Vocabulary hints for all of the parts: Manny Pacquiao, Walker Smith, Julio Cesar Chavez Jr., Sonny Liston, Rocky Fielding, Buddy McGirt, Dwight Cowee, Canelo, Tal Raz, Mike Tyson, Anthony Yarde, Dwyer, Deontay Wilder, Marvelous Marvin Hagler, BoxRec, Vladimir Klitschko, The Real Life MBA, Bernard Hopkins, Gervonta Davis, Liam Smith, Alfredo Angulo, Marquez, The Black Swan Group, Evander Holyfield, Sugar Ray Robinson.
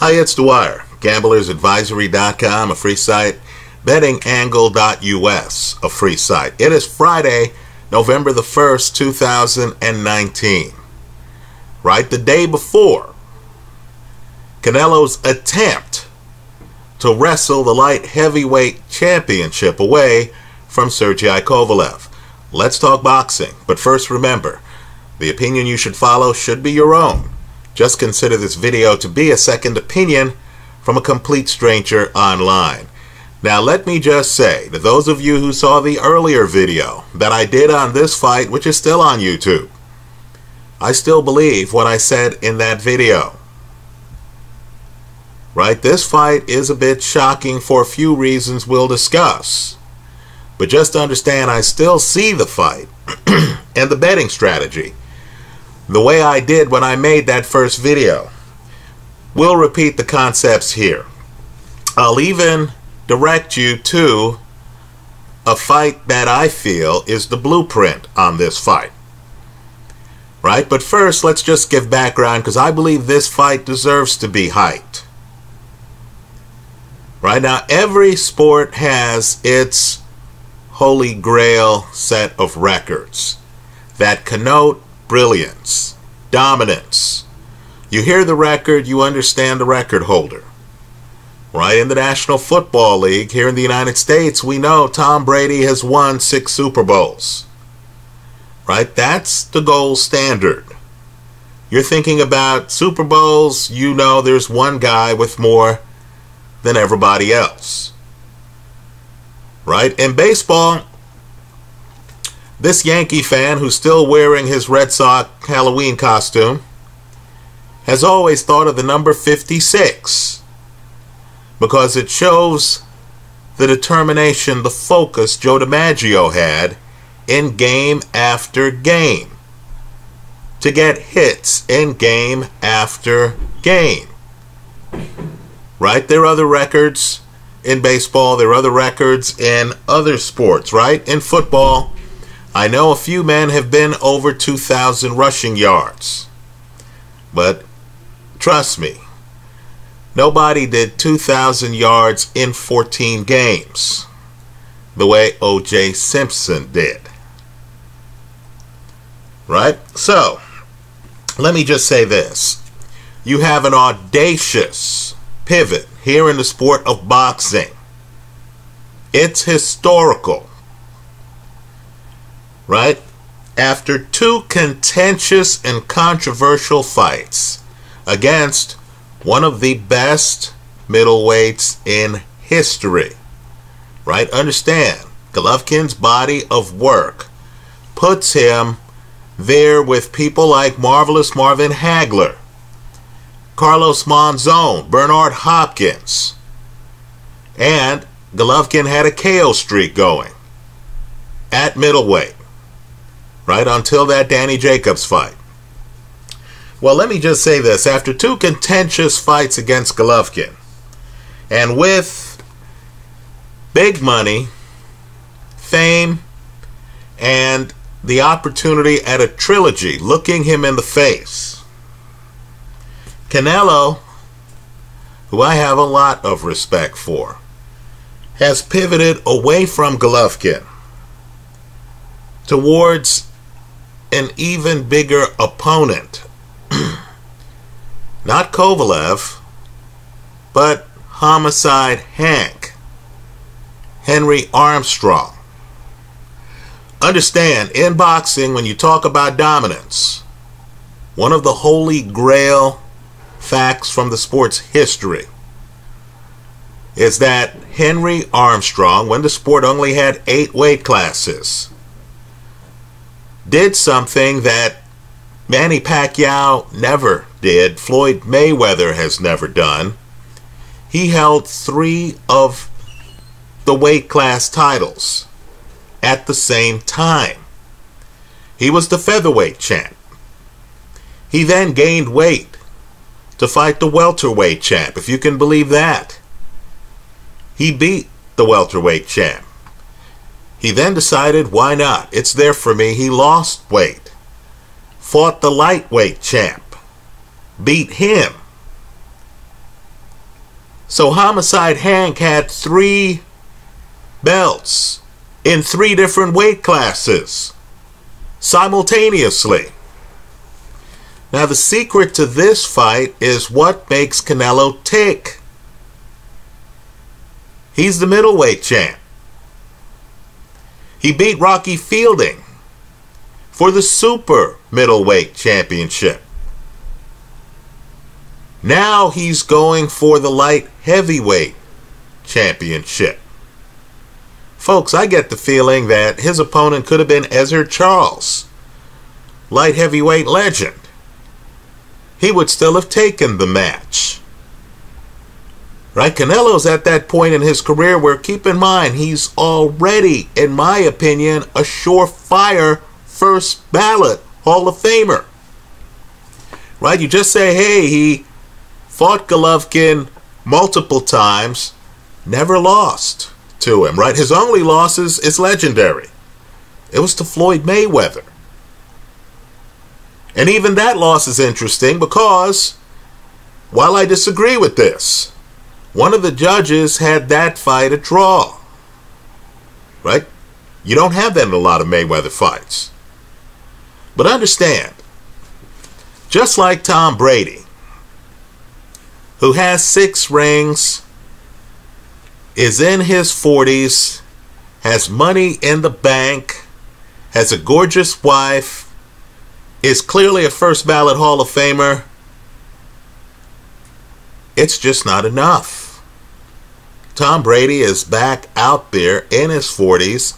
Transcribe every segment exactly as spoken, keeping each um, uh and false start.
Hi, it's Dwyer, gamblers advisory dot com, a free site, betting angle dot U S, a free site. It is Friday, November the first, two thousand nineteen, right? The day before Canelo's attempt to wrestle the light heavyweight championship away from Sergei Kovalev. Let's talk boxing, but first remember, the opinion you should follow should be your own. Just consider this video to be a second opinion from a complete stranger online. Now let me just say to those of you who saw the earlier video that I did on this fight, which is still on YouTube, I still believe what I said in that video. Right? This fight is a bit shocking for a few reasons we'll discuss. But just understand I still see the fight and the betting strategy the way I did when I made that first video. We'll repeat the concepts here. I'll even direct you to a fight that I feel is the blueprint on this fight. Right? But first, let's just give background, because I believe this fight deserves to be hyped. Right? Now, every sport has its holy grail set of records that connote brilliance, dominance. You hear the record, you understand the record holder. Right? In the National Football League here in the United States, we know Tom Brady has won six Super Bowls. Right? That's the gold standard. You're thinking about Super Bowls, you know there's one guy with more than everybody else. Right? In baseball, this Yankee fan who's still wearing his Red Sox Halloween costume has always thought of the number fifty-six because it shows the determination, the focus Joe DiMaggio had in game after game to get hits in game after game. Right? There are other records in baseball. There are other records in other sports, right? In football, I know a few men have been over two thousand rushing yards, but trust me, nobody did two thousand yards in fourteen games the way O J Simpson did. Right? So, let me just say this. You have an audacious pivot here in the sport of boxing. It's historical. Right? After two contentious and controversial fights against one of the best middleweights in history. Right? Understand, Golovkin's body of work puts him there with people like Marvelous Marvin Hagler, Carlos Monzon, Bernard Hopkins, and Golovkin had a K O streak going at middleweight. Right, until that Danny Jacobs fight. Well, let me just say this. After two contentious fights against Golovkin, and with big money, fame, and the opportunity at a trilogy looking him in the face, Canelo, who I have a lot of respect for, has pivoted away from Golovkin towards an even bigger opponent. Not Kovalev, but Homicide Hank, Henry Armstrong. Understand, in boxing, when you talk about dominance, one of the holy grail facts from the sport's history is that Henry Armstrong, when the sport only had eight weight classes, did something that Manny Pacquiao never did, Floyd Mayweather has never done. He held three of the weight class titles at the same time. He was the featherweight champ. He then gained weight to fight the welterweight champ, if you can believe that. He beat the welterweight champ. He then decided, why not? It's there for me. He lost weight, fought the lightweight champ, beat him, So Homicide Hank had three belts in three different weight classes simultaneously. Now the secret to this fight is what makes Canelo tick. He's the middleweight champ. He beat Rocky Fielding for the super middleweight championship. Now he's going for the light heavyweight championship. Folks, I get the feeling that his opponent could have been Ezzard Charles, light heavyweight legend. He would still have taken the match. Right? Canelo's at that point in his career where, keep in mind, he's already, in my opinion, a surefire first ballot Hall of Famer. Right? You just say, hey, he fought Golovkin multiple times, never lost to him. Right? His only losses is legendary. It was to Floyd Mayweather. And even that loss is interesting because, while I disagree with this, one of the judges had that fight a draw. Right? You don't have that in a lot of Mayweather fights. But understand, just like Tom Brady, who has six rings, is in his forties, has money in the bank, has a gorgeous wife, is clearly a first ballot Hall of Famer, it's just not enough. Tom Brady is back out there in his forties,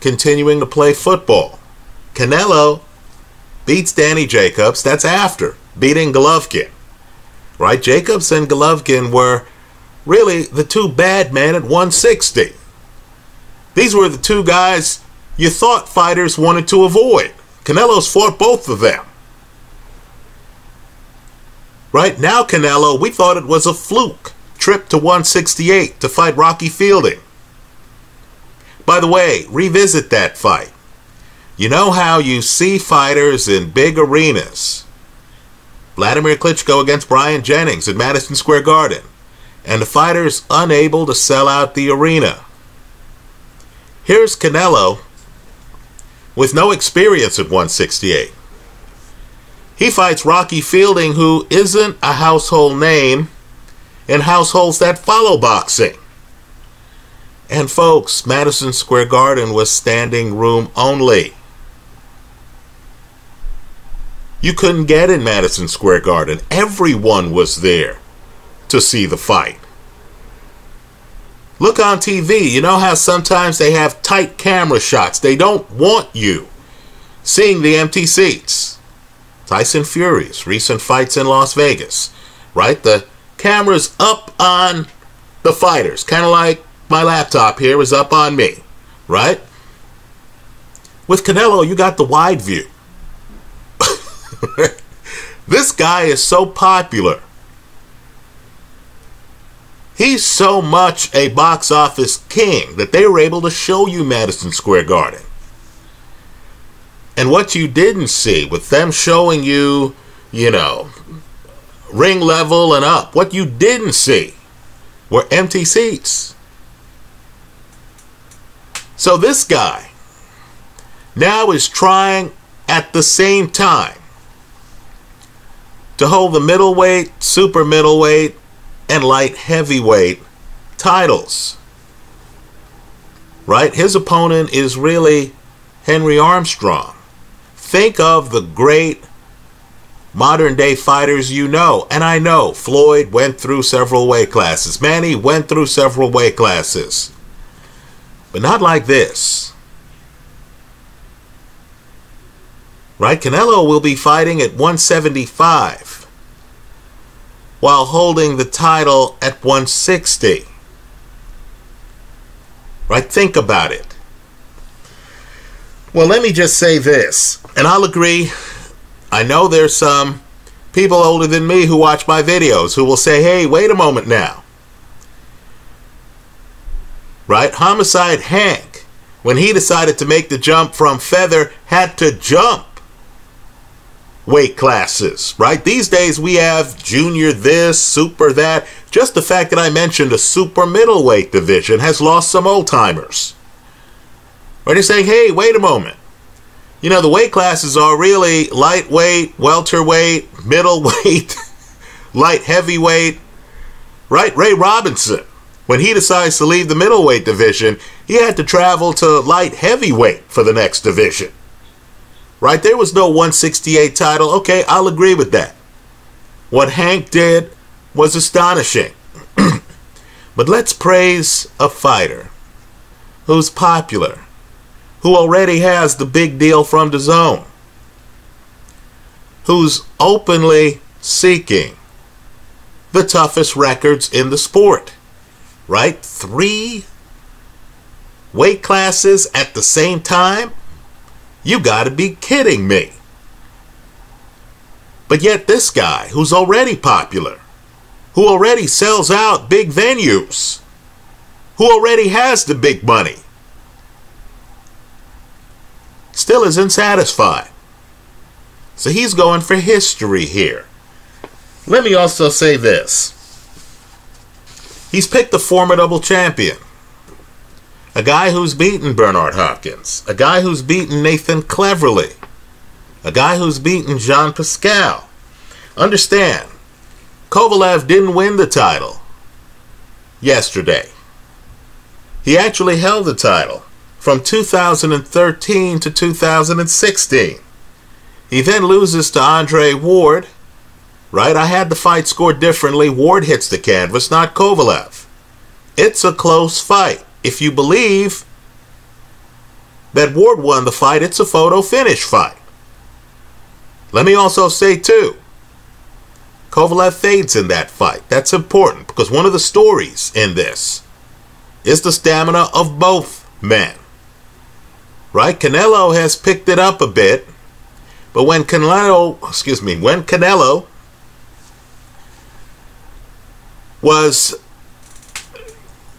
continuing to play football. Canelo beats Danny Jacobs, that's after beating Golovkin. Right? Jacobs and Golovkin were really the two bad men at one sixty. These were the two guys you thought fighters wanted to avoid. Canelo's fought both of them. Right now, Canelo, we thought it was a fluke trip to one sixty-eight to fight Rocky Fielding. By the way, revisit that fight. You know how you see fighters in big arenas. Vladimir Klitschko against Brian Jennings at Madison Square Garden, and the fighters unable to sell out the arena. Here's Canelo, with no experience at one sixty-eight. He fights Rocky Fielding, who isn't a household name in households that follow boxing. And folks, Madison Square Garden was standing room only. You couldn't get in Madison Square Garden. Everyone was there to see the fight. Look on T V, you know how sometimes they have tight camera shots. They don't want you seeing the empty seats. Tyson Fury's recent fights in Las Vegas, right? The camera's up on the fighters, kind of like my laptop here is up on me, right? With Canelo, you got the wide view. This guy is so popular. He's so much a box office king that they were able to show you Madison Square Garden. And what you didn't see with them showing you, you know, ring level and up, what you didn't see were empty seats. So this guy now is trying at the same time to hold the middleweight, super middleweight, and light heavyweight titles. Right? His opponent is really Henry Armstrong. Think of the great modern day fighters you know. And I know Floyd went through several weight classes. Manny went through several weight classes. But not like this. Right? Canelo will be fighting at one seventy-five. While holding the title at one sixty. Right? Think about it. Well, let me just say this, and I'll agree. I know there's some people older than me who watch my videos who will say, hey, wait a moment now. Right? Homicide Hank, when he decided to make the jump from feather, had to jump weight classes, right? These days we have junior this, super that. Just the fact that I mentioned a super middleweight division has lost some old-timers. Or they're saying, hey, wait a moment. You know, the weight classes are really lightweight, welterweight, middleweight, light heavyweight, right? Ray Robinson, when he decides to leave the middleweight division, he had to travel to light heavyweight for the next division. Right? There was no one sixty-eight title. Okay, I'll agree with that. What Hank did was astonishing. But let's praise a fighter who's popular, who already has the big deal from D AZN, who's openly seeking the toughest records in the sport. Right? Three weight classes at the same time? You gotta be kidding me. But yet this guy, who's already popular, who already sells out big venues, who already has the big money, still isn't satisfied. So he's going for history here. Let me also say this. He's picked a formidable champion. A guy who's beaten Bernard Hopkins. A guy who's beaten Nathan Cleverly. A guy who's beaten Jean Pascal. Understand, Kovalev didn't win the title yesterday. He actually held the title from two thousand thirteen to two thousand sixteen. He then loses to Andre Ward. Right? I had the fight scored differently. Ward hits the canvas, not Kovalev. It's a close fight. If you believe that Ward won the fight, it's a photo finish fight. Let me also say, too, Kovalev fades in that fight. That's important because one of the stories in this is the stamina of both men. Right? Canelo has picked it up a bit, but when Canelo, excuse me, when Canelo was,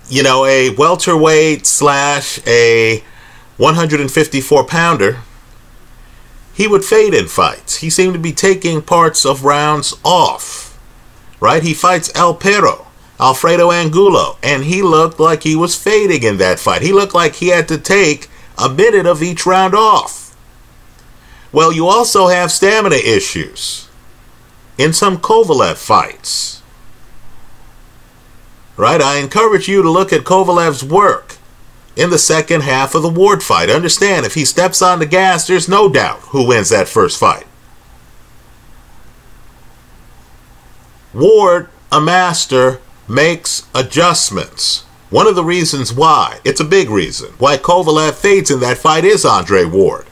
you know, a welterweight slash a one fifty-four pounder, he would fade in fights. He seemed to be taking parts of rounds off, right? He fights El Perro, Alfredo Angulo, and he looked like he was fading in that fight. He looked like he had to take a minute of each round off. Well, you also have stamina issues in some Kovalev fights. Right, I encourage you to look at Kovalev's work in the second half of the Ward fight. Understand, if he steps on the gas, there's no doubt who wins that first fight. Ward, a master, makes adjustments. One of the reasons why, it's a big reason, why Kovalev fades in that fight is Andre Ward.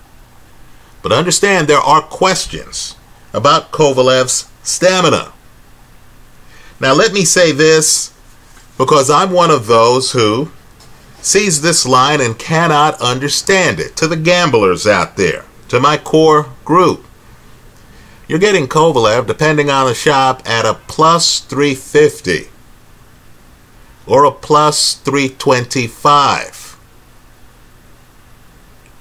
But understand, there are questions about Kovalev's stamina. Now, let me say this, because I'm one of those who sees this line and cannot understand it. To the gamblers out there, to my core group, you're getting Kovalev, depending on the shop, at a plus three fifty or a plus three twenty-five.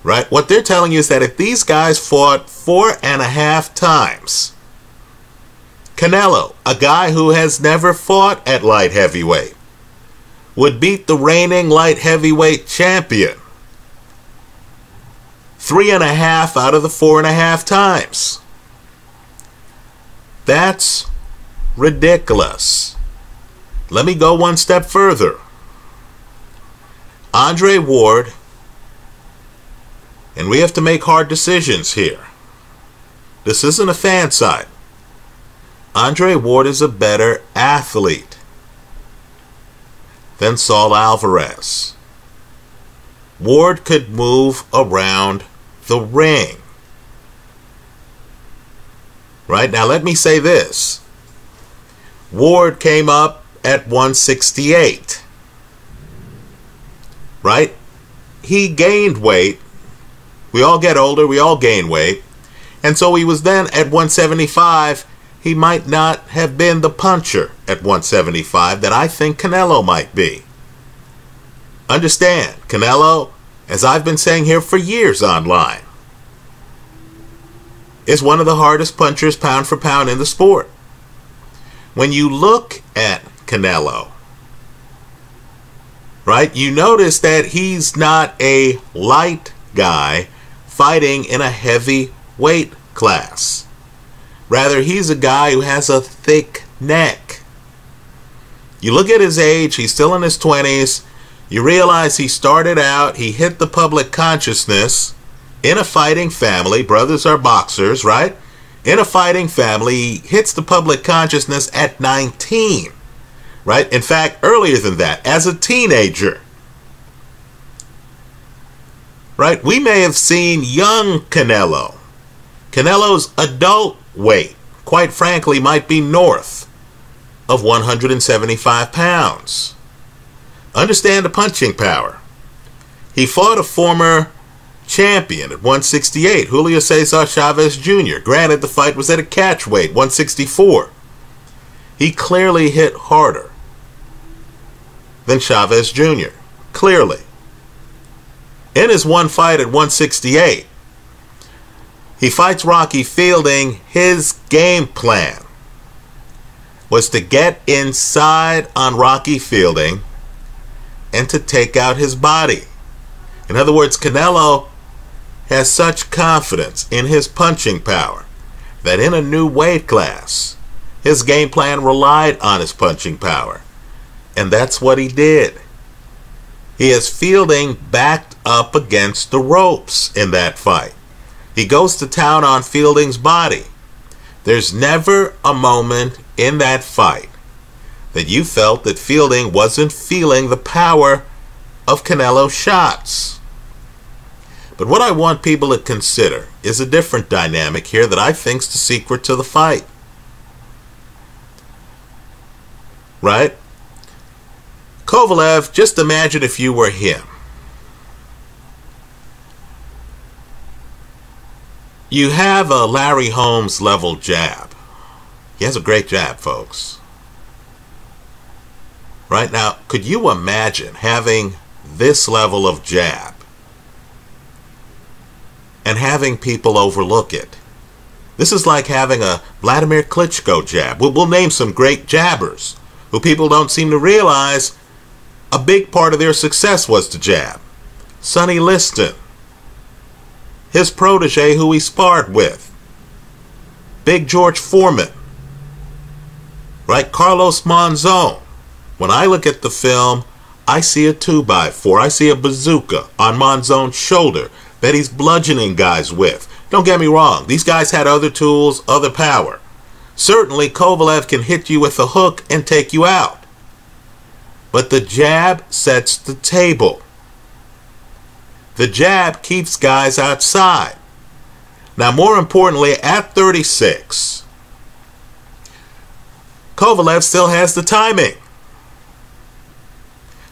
Right? What they're telling you is that if these guys fought four and a half times, Canelo, a guy who has never fought at light heavyweight, would beat the reigning light heavyweight champion three and a half out of the four and a half times. That's ridiculous. Let me go one step further. Andre Ward, and we have to make hard decisions here. This isn't a fan site. Andre Ward is a better athlete than Saul Alvarez. Ward could move around the ring. Right? Now let me say this. Ward came up at one sixty-eight. Right? He gained weight. We all get older, we all gain weight. And so he was then at one seventy-five. He might not have been the puncher at one seventy-five that I think Canelo might be. Understand, Canelo, as I've been saying here for years online, is one of the hardest punchers pound for pound in the sport. When you look at Canelo, right, you notice that he's not a light guy fighting in a heavy weight class. Rather, he's a guy who has a thick neck. You look at his age, he's still in his twenties. You realize he started out, he hit the public consciousness in a fighting family. Brothers are boxers, right? In a fighting family, he hits the public consciousness at nineteen, right? In fact, earlier than that, as a teenager, right? We may have seen young Canelo. Canelo's adult weight, quite frankly, might be north of one hundred seventy-five pounds. Understand the punching power. He fought a former champion at one sixty-eight, Julio Cesar Chavez Junior Granted, the fight was at a catch weight, one sixty-four. He clearly hit harder than Chavez Junior Clearly. In his one fight at one sixty-eight, he fights Rocky Fielding. His game plan was to get inside on Rocky Fielding and to take out his body. In other words, Canelo has such confidence in his punching power that in a new weight class, his game plan relied on his punching power. And that's what he did. He has Fielding backed up against the ropes in that fight. He goes to town on Fielding's body. There's never a moment in that fight that you felt that Fielding wasn't feeling the power of Canelo's shots. But what I want people to consider is a different dynamic here that I think's the secret to the fight. Right? Kovalev, just imagine if you were him. You have a Larry Holmes level jab. He has a great jab, folks. Right now, could you imagine having this level of jab and having people overlook it? This is like having a Vladimir Klitschko jab. We'll, we'll name some great jabbers who people don't seem to realize a big part of their success was the jab. Sonny Liston, his protege who he sparred with, Big George Foreman, right? Carlos Monzon. When I look at the film, I see a two by four. I see a bazooka on Monzon's shoulder that he's bludgeoning guys with. Don't get me wrong. These guys had other tools, other power. Certainly, Kovalev can hit you with a hook and take you out. But the jab sets the table. The jab keeps guys outside. Now, more importantly, at thirty-six, Kovalev still has the timing.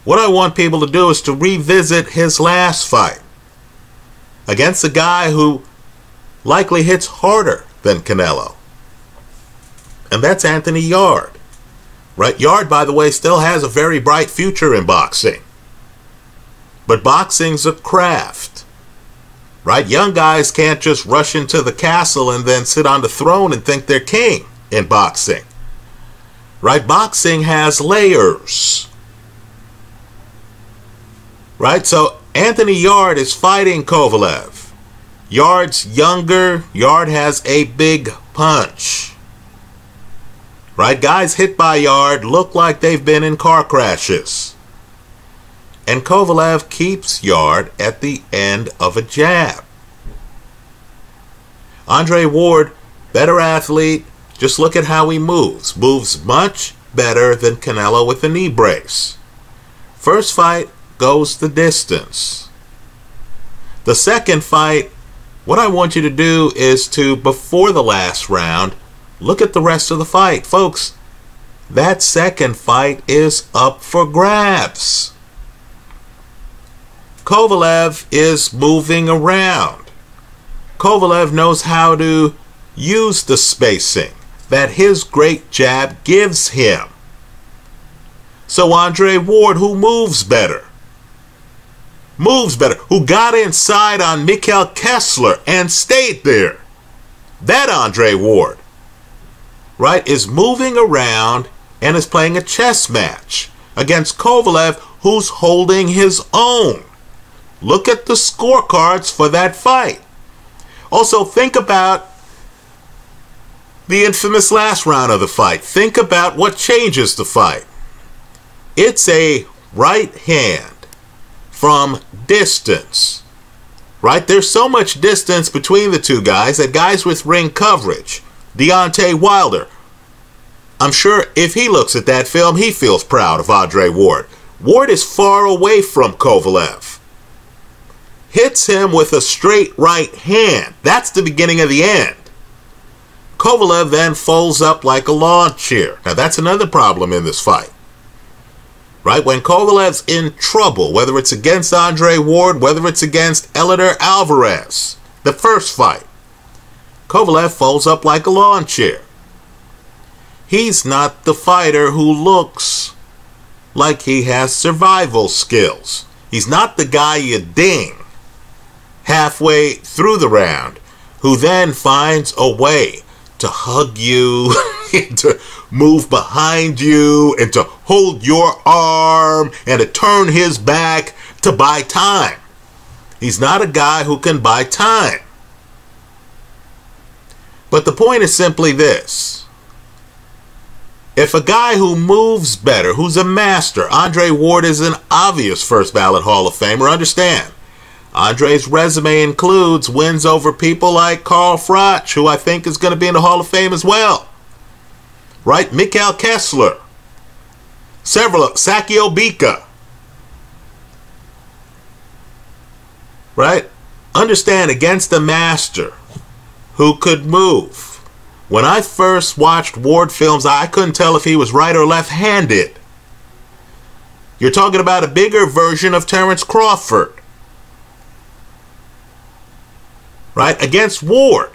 What I want people to do is to revisit his last fight against a guy who likely hits harder than Canelo. And that's Anthony Yarde. Right? Yarde, by the way, still has a very bright future in boxing. But boxing's a craft. Right? Young guys can't just rush into the castle and then sit on the throne and think they're king in boxing. Right? Boxing has layers. Right, so Anthony Yarde is fighting Kovalev. Yarde's younger. Yarde has a big punch. Right, guys hit by Yarde look like they've been in car crashes. And Kovalev keeps Yarde at the end of a jab. Andre Ward, better athlete. Just look at how he moves. Moves much better than Canelo with a knee brace. First fight goes the distance. The second fight, what I want you to do is to, before the last round, look at the rest of the fight. Folks, that second fight is up for grabs. Kovalev is moving around. Kovalev knows how to use the spacing that his great jab gives him. So Andre Ward, who moves better, moves better, who got inside on Mikhail Kessler and stayed there, That Andre Ward, right, is moving around and is playing a chess match against Kovalev, who's holding his own. Look at the scorecards for that fight. Also, think about the infamous last round of the fight. Think about what changes the fight. It's a right hand from distance, right? There's so much distance between the two guys that guys with ring coverage, Deontay Wilder, I'm sure if he looks at that film, he feels proud of Andre Ward. Ward is far away from Kovalev. Hits him with a straight right hand. That's the beginning of the end. Kovalev then folds up like a lawn chair. Now that's another problem in this fight. Right? When Kovalev's in trouble, whether it's against Andre Ward, whether it's against Eleanor Alvarez, the first fight, Kovalev folds up like a lawn chair. He's not the fighter who looks like he has survival skills. He's not the guy you ding halfway through the round who then finds a way to hug you, to move behind you, and to hold your arm, and to turn his back to buy time. He's not a guy who can buy time. But the point is simply this. If a guy who moves better, who's a master, Andre Ward is an obvious first ballot Hall of Famer, understand. Andre's resume includes wins over people like Carl Froch, who I think is going to be in the Hall of Fame as well. Right? Mikhail Kessler. Several. Saki Bika. Right? Understand, against a master who could move. When I first watched Ward films, I couldn't tell if he was right or left-handed. You're talking about a bigger version of Terrence Crawford. Right, against Ward,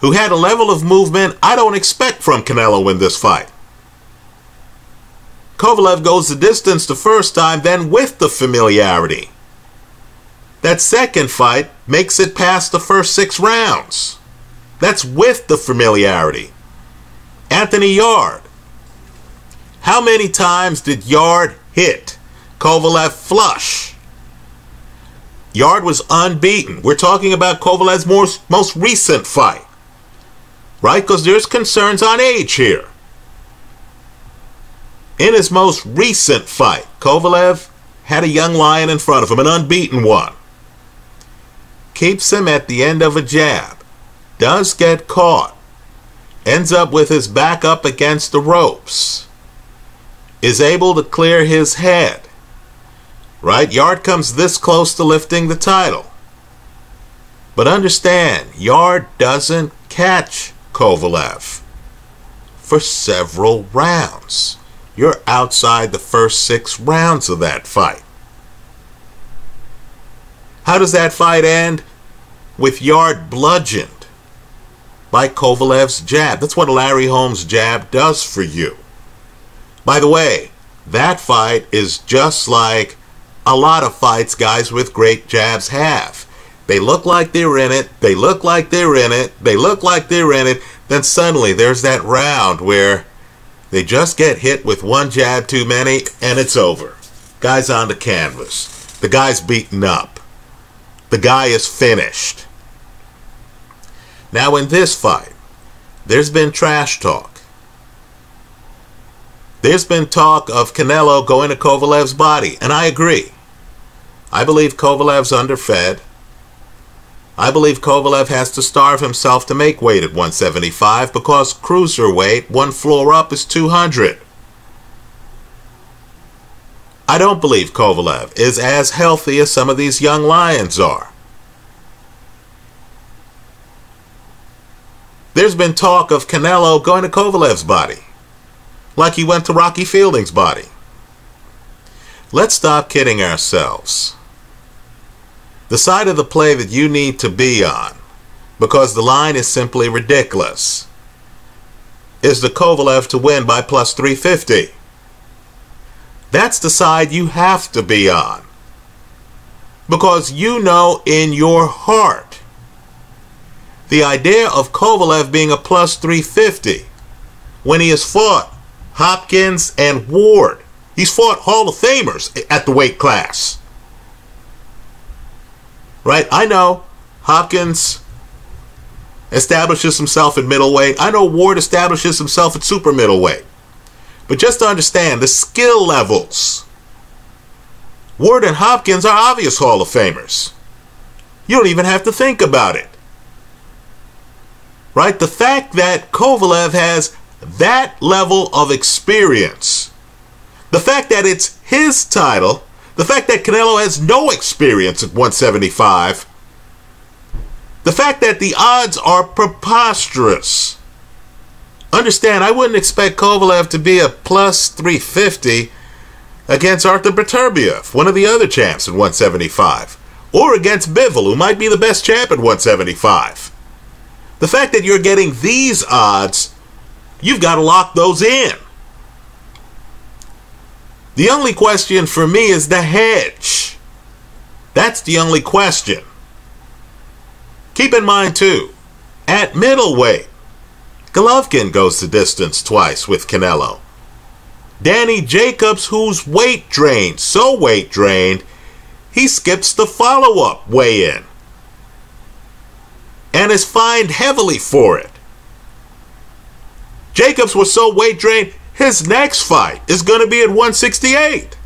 who had a level of movement I don't expect from Canelo in this fight. Kovalev goes the distance the first time, then with the familiarity. That second fight makes it past the first six rounds. That's with the familiarity. Anthony Yarde. How many times did Yarde hit Kovalev flush? Yarde was unbeaten. We're talking about Kovalev's most, most recent fight. Right? Because there's concerns on age here. In his most recent fight, Kovalev had a young lion in front of him, an unbeaten one. Keeps him at the end of a jab. Does get caught. Ends up with his back up against the ropes. Is able to clear his head. Right? Yarde comes this close to lifting the title. But understand, Yarde doesn't catch Kovalev for several rounds. You're outside the first six rounds of that fight. How does that fight end? With Yarde bludgeoned by Kovalev's jab. That's what Larry Holmes' jab does for you. By the way, that fight is just like a lot of fights guys with great jabs have. They look like they're in it, they look like they're in it, they look like they're in it, then suddenly there's that round where they just get hit with one jab too many and it's over. Guy's on the canvas. The guy's beaten up. The guy is finished. Now in this fight, there's been trash talk. There's been talk of Canelo going to Kovalev's body, and I agree. I believe Kovalev's underfed. I believe Kovalev has to starve himself to make weight at one seventy-five because cruiserweight, one floor up, is two hundred. I don't believe Kovalev is as healthy as some of these young lions are. There's been talk of Canelo going to Kovalev's body, like he went to Rocky Fielding's body. Let's stop kidding ourselves. The side of the play that you need to be on, because the line is simply ridiculous, is the Kovalev to win by plus three fifty. That's the side you have to be on, because you know in your heart the idea of Kovalev being a plus three fifty when he has fought Hopkins and Ward. He's fought Hall of Famers at the weight class. Right? I know Hopkins establishes himself at middleweight. I know Ward establishes himself at super middleweight. But just to understand the skill levels, Ward and Hopkins are obvious Hall of Famers. You don't even have to think about it. Right? The fact that Kovalev has that level of experience, the fact that it's his title, the fact that Canelo has no experience at one seventy-five, the fact that the odds are preposterous. Understand, I wouldn't expect Kovalev to be a plus three fifty against Arthur Beterbiev, one of the other champs at one seventy-five, or against Bivol, who might be the best champ at one seventy-five. The fact that you're getting these odds, you've got to lock those in. The only question for me is the hedge. That's the only question. Keep in mind, too, at middleweight, Golovkin goes the distance twice with Canelo. Danny Jacobs, who's weight drained, so weight drained, he skips the follow-up weigh-in and is fined heavily for it. Jacobs was so weight drained, his next fight is going to be at one sixty-eight.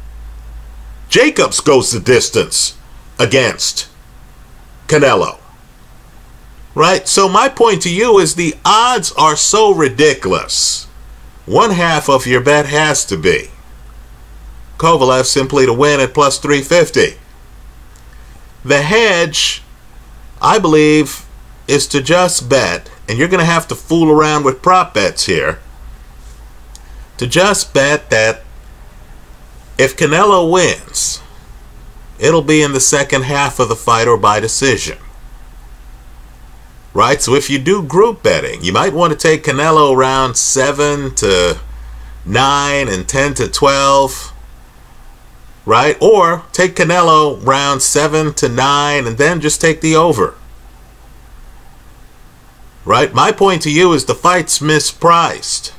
Jacobs goes the distance against Canelo. Right? So my point to you is the odds are so ridiculous. One half of your bet has to be Kovalev simply to win at plus three fifty. The hedge, I believe, is to just bet, and you're going to have to fool around with prop bets here, to just bet that if Canelo wins, it'll be in the second half of the fight or by decision. Right? So if you do group betting, you might want to take Canelo round seven to nine and ten to twelve. Right? Or take Canelo round seven to nine and then just take the over. Right? My point to you is the fight's mispriced.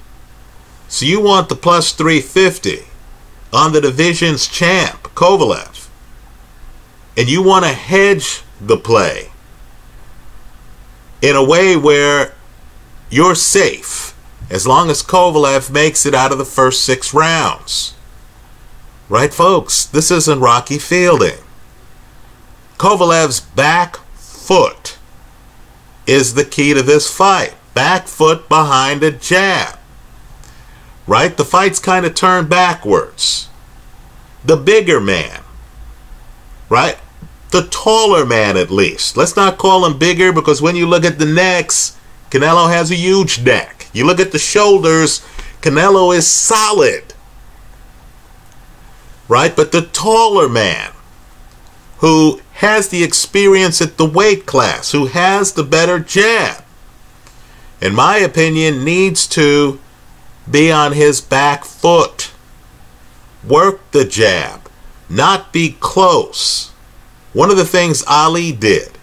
So you want the plus three fifty on the division's champ, Kovalev. And you want to hedge the play in a way where you're safe as long as Kovalev makes it out of the first six rounds. Right, folks? This isn't Rocky Fielding. Kovalev's back foot is the key to this fight. Back foot behind a jab. Right? The fight's kind of turned backwards. The bigger man, right? The taller man, at least. Let's not call him bigger, because when you look at the necks, Canelo has a huge neck. You look at the shoulders, Canelo is solid. Right? But the taller man, who has the experience at the weight class, who has the better jab, in my opinion, needs to be on his back foot. Work the jab. Not be close. One of the things Ali did.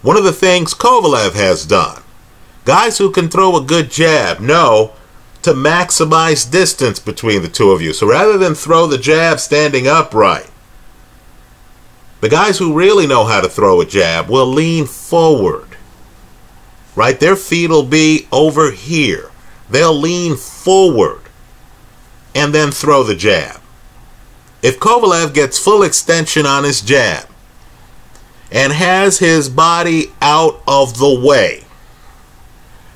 One of the things Kovalev has done. Guys who can throw a good jab know to maximize distance between the two of you. So rather than throw the jab standing upright, the guys who really know how to throw a jab will lean forward. Right? Their feet will be over here. They'll lean forward and then throw the jab. If Kovalev gets full extension on his jab and has his body out of the way,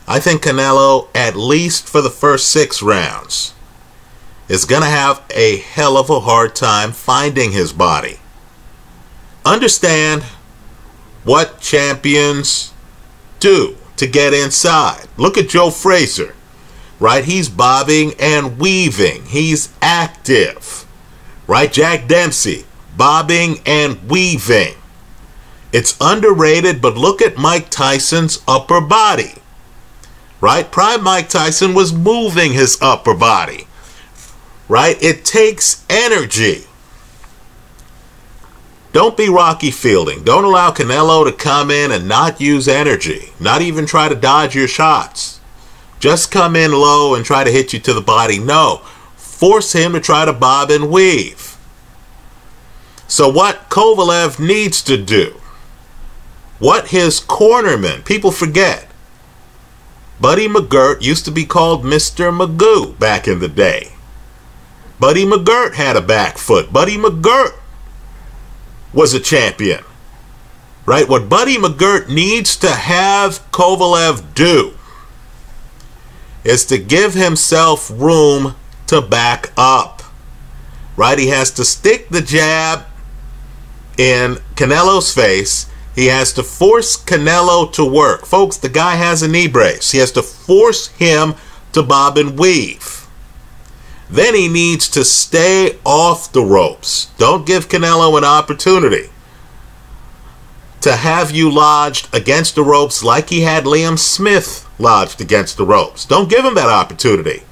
I think Canelo, at least for the first six rounds, is going to have a hell of a hard time finding his body. Understand what champions do to get inside. Look at Joe Frazier. Right? He's bobbing and weaving. He's active. Right? Jack Dempsey, bobbing and weaving. It's underrated, but look at Mike Tyson's upper body. Right? Prime Mike Tyson was moving his upper body. Right? It takes energy Don't be Rocky Fielding. Don't allow Canelo to come in and not use energy, not even try to dodge your shots. Just come in low and try to hit you to the body. No, force him to try to bob and weave. So what Kovalev needs to do, what his cornermen, people forget, Buddy McGirt used to be called Mister Magoo back in the day. Buddy McGirt had a back foot. Buddy McGirt was a champion, right? What Buddy McGirt needs to have Kovalev do is to give himself room to back up, right? He has to stick the jab in Canelo's face. He has to force Canelo to work. Folks, the guy has a knee brace. He has to force him to bob and weave. Then he needs to stay off the ropes. Don't give Canelo an opportunity to have you lodged against the ropes like he had Liam Smith lodged against the ropes. Don't give him that opportunity.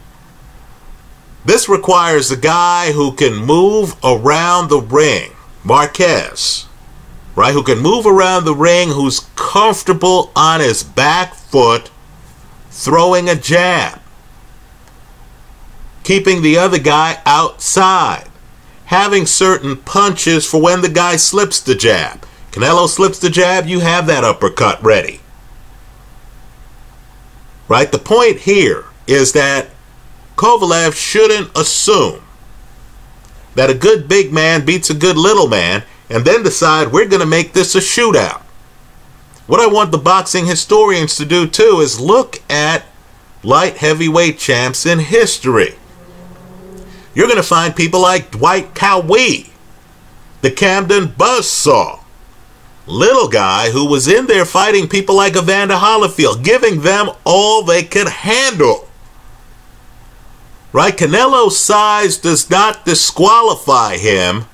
This requires a guy who can move around the ring. Marquez, right? Who can move around the ring, who's comfortable on his back foot throwing a jab, keeping the other guy outside, having certain punches for when the guy slips the jab. Canelo slips the jab, you have that uppercut ready. Right? The point here is that Kovalev shouldn't assume that a good big man beats a good little man and then decide we're going to make this a shootout. What I want the boxing historians to do too is look at light heavyweight champs in history. You're going to find people like Dwight Cowee, the Camden Buzzsaw, little guy who was in there fighting people like Evander Holyfield, giving them all they could handle. Right? Canelo's size does not disqualify him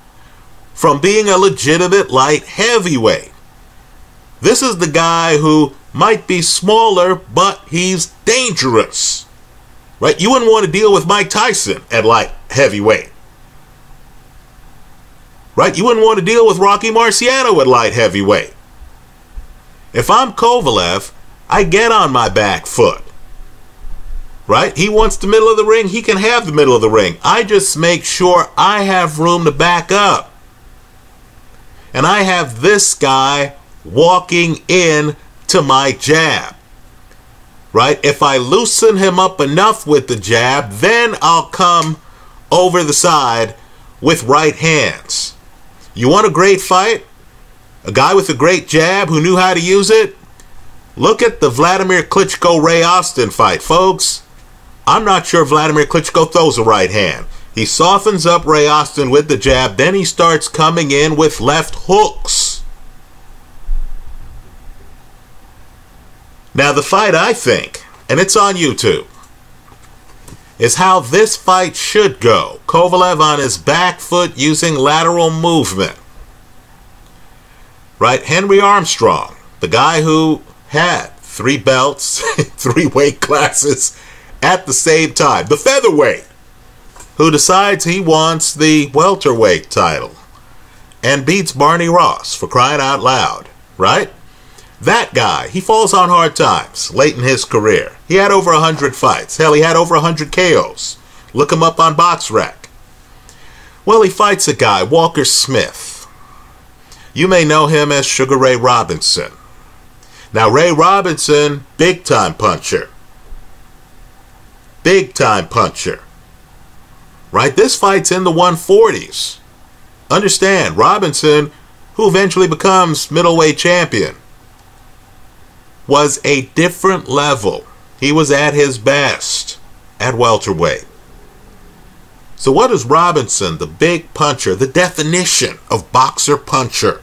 from being a legitimate light heavyweight. This is the guy who might be smaller, but he's dangerous. Right? You wouldn't want to deal with Mike Tyson at light heavyweight. Right? You wouldn't want to deal with Rocky Marciano at light heavyweight. If I'm Kovalev, I get on my back foot. Right? He wants the middle of the ring. He can have the middle of the ring. I just make sure I have room to back up. And I have this guy walking in to my jab. Right? If I loosen him up enough with the jab, then I'll come over the side with right hands. You want a great fight? A guy with a great jab who knew how to use it? Look at the Vladimir Klitschko Ray Austin fight, folks. I'm not sure Vladimir Klitschko throws a right hand. He softens up Ray Austin with the jab, then he starts coming in with left hooks. Now the fight, I think, and it's on YouTube, is how this fight should go. Kovalev on his back foot using lateral movement. Right? Henry Armstrong, the guy who had three belts, three weight classes at the same time, the featherweight, who decides he wants the welterweight title and beats Barney Ross, for crying out loud, right? That guy, he falls on hard times late in his career. He had over one hundred fights. Hell, he had over one hundred K Os. Look him up on BoxRec. Well, he fights a guy, Walker Smith. You may know him as Sugar Ray Robinson. Now, Ray Robinson, big-time puncher. Big-time puncher. Right? This fight's in the one forties. Understand, Robinson, who eventually becomes middleweight champion, was a different level. He was at his best at welterweight. So what is Robinson, the big puncher, the definition of boxer puncher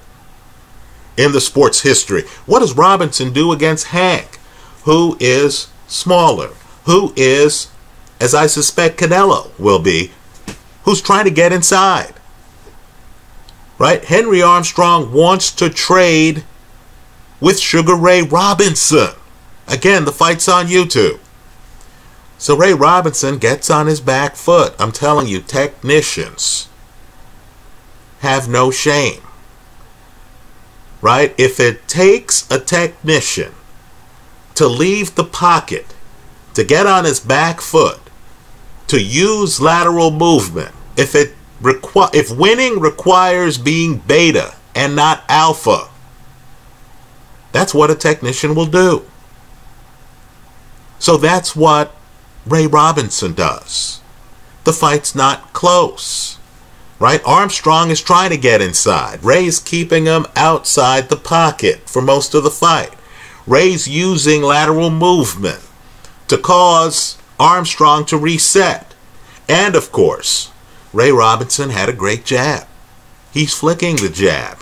in the sport's history? What does Robinson do against Hank, who is smaller, who is, as I suspect Canelo will be, who's trying to get inside? Right? Henry Armstrong wants to trade with Sugar Ray Robinson. Again, the fight's on YouTube. So Ray Robinson gets on his back foot. I'm telling you, technicians have no shame. right? If it takes a technician to leave the pocket, to get on his back foot, to use lateral movement, if it requ- if winning requires being beta and not alpha, that's what a technician will do. So that's what Ray Robinson does. The fight's not close, right? Armstrong is trying to get inside. Ray's keeping him outside the pocket for most of the fight. Ray's using lateral movement to cause Armstrong to reset. And of course, Ray Robinson had a great jab. He's flicking the jab.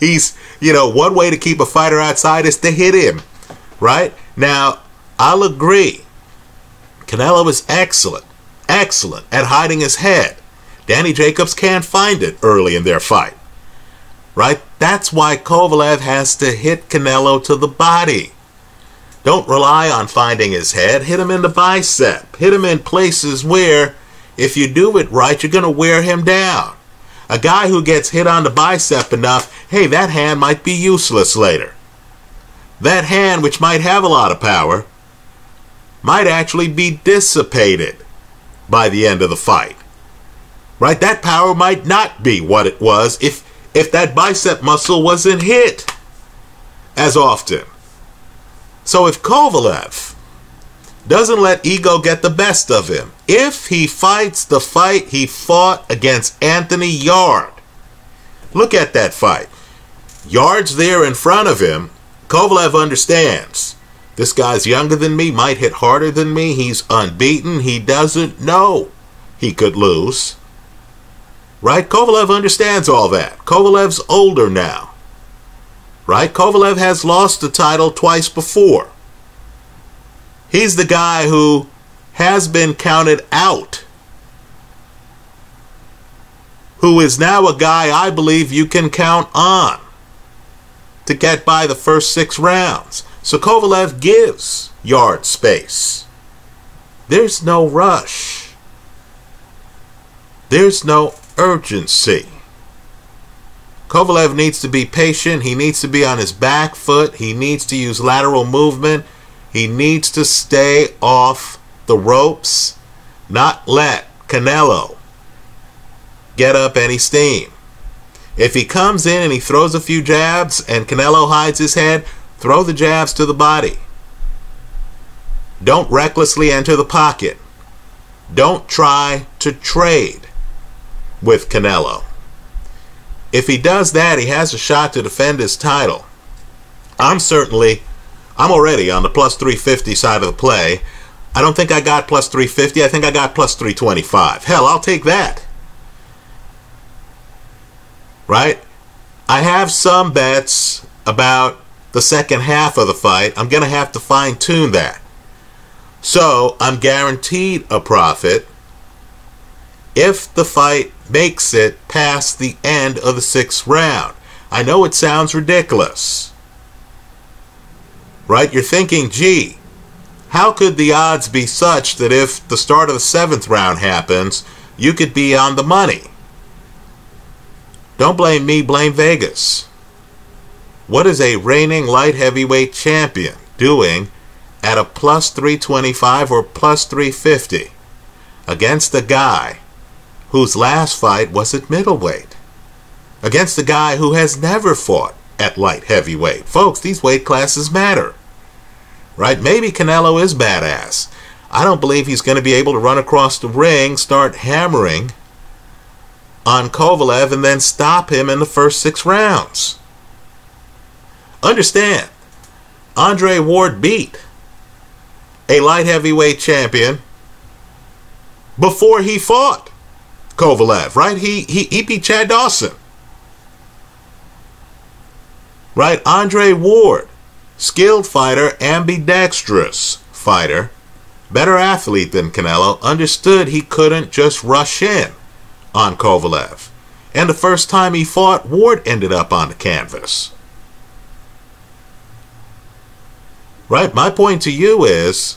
He's, you know, one way to keep a fighter outside is to hit him, right? Now, I'll agree, Canelo is excellent, excellent at hiding his head. Danny Jacobs can't find it early in their fight, right? That's why Kovalev has to hit Canelo to the body. Don't rely on finding his head. Hit him in the bicep. Hit him in places where, if you do it right, you're going to wear him down. A guy who gets hit on the bicep enough, hey, that hand might be useless later. That hand, which might have a lot of power, might actually be dissipated by the end of the fight. Right? That power might not be what it was if, if that bicep muscle wasn't hit as often. So if Kovalev doesn't let ego get the best of him, if he fights the fight he fought against Anthony Yarde, look at that fight. Yarde's there in front of him. Kovalev understands. This guy's younger than me, might hit harder than me. He's unbeaten. He doesn't know he could lose. Right? Kovalev understands all that. Kovalev's older now. Right? Kovalev has lost the title twice before. He's the guy who has been counted out, who is now a guy I believe you can count on to get by the first six rounds. So Kovalev gives Yarde space. There's no rush. There's no urgency. Kovalev needs to be patient. He needs to be on his back foot. He needs to use lateral movement. He needs to stay off the ropes, not let Canelo get up any steam. If he comes in and he throws a few jabs and Canelo hides his head, throw the jabs to the body. Don't recklessly enter the pocket. Don't try to trade with Canelo. If he does that, he has a shot to defend his title. I'm certainly, I'm already on the plus three fifty side of the play. I don't think I got plus three fifty. I think I got plus three twenty-five. Hell, I'll take that. Right? I have some bets about the second half of the fight. I'm going to have to fine-tune that. So I'm guaranteed a profit if the fight makes it past the end of the sixth round. I know it sounds ridiculous. Right? You're thinking, gee, how could the odds be such that if the start of the seventh round happens, you could be on the money? Don't blame me, blame Vegas. What is a reigning light heavyweight champion doing at a plus three twenty-five or plus three fifty against a guy whose last fight was at middleweight? Against a guy who has never fought at light heavyweight. Folks, these weight classes matter. Right? Maybe Canelo is badass. I don't believe he's going to be able to run across the ring, start hammering on Kovalev, and then stop him in the first six rounds. Understand, Andre Ward beat a light heavyweight champion before he fought Kovalev, right? He, he, he beat Chad Dawson. Right? Andre Ward, skilled fighter, ambidextrous fighter, better athlete than Canelo, understood he couldn't just rush in on Kovalev. And the first time he fought, Ward ended up on the canvas. Right? My point to you is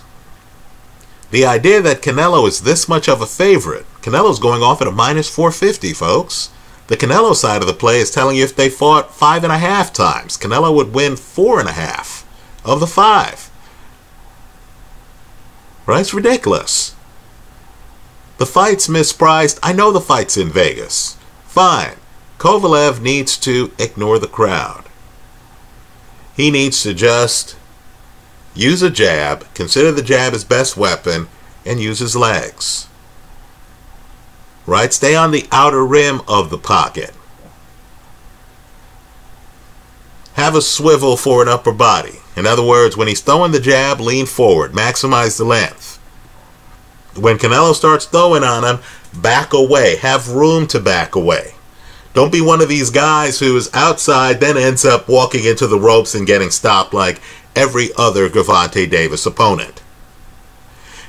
the idea that Canelo is this much of a favorite. Canelo's going off at a minus four fifty, folks. The Canelo side of the play is telling you if they fought five and a half times, Canelo would win four and a half of the five. Right? It's ridiculous. The fight's mispriced. I know the fight's in Vegas. Fine. Kovalev needs to ignore the crowd. He needs to just use a jab, consider the jab his best weapon, and use his legs. Right? Stay on the outer rim of the pocket. Have a swivel for an upper body. In other words, when he's throwing the jab, lean forward. Maximize the length. When Canelo starts throwing on him, back away. Have room to back away. Don't be one of these guys who is outside, then ends up walking into the ropes and getting stopped like every other Gervonta Davis opponent.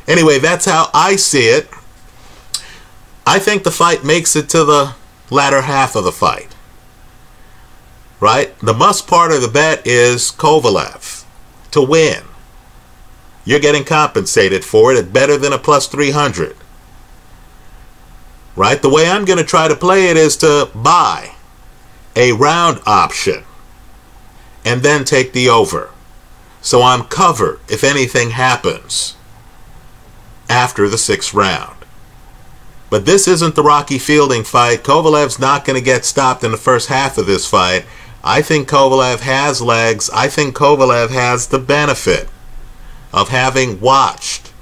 Anyway, that's how I see it. I think the fight makes it to the latter half of the fight. Right? The must part of the bet is Kovalev to win. You're getting compensated for it at better than a plus three hundred. Right? The way I'm going to try to play it is to buy a round option and then take the over. So I'm covered if anything happens after the sixth round. But this isn't the Rocky Fielding fight. Kovalev's not going to get stopped in the first half of this fight. I think Kovalev has legs. I think Kovalev has the benefit of having watched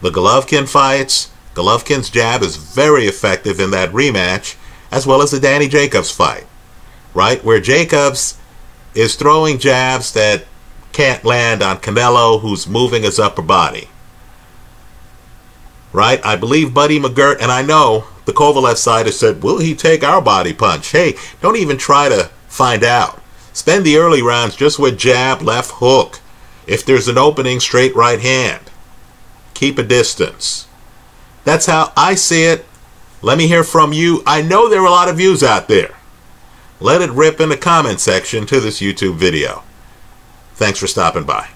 the Golovkin fights. Golovkin's jab is very effective in that rematch, as well as the Danny Jacobs fight, right? Where Jacobs is throwing jabs that can't land on Canelo, who's moving his upper body. Right? I believe Buddy McGirt, and I know the Kovalev side has said, will he take our body punch? Hey, don't even try to find out. Spend the early rounds just with jab, left hook. If there's an opening, straight right hand. Keep a distance. That's how I see it. Let me hear from you. I know there are a lot of views out there. Let it rip in the comment section to this YouTube video. Thanks for stopping by.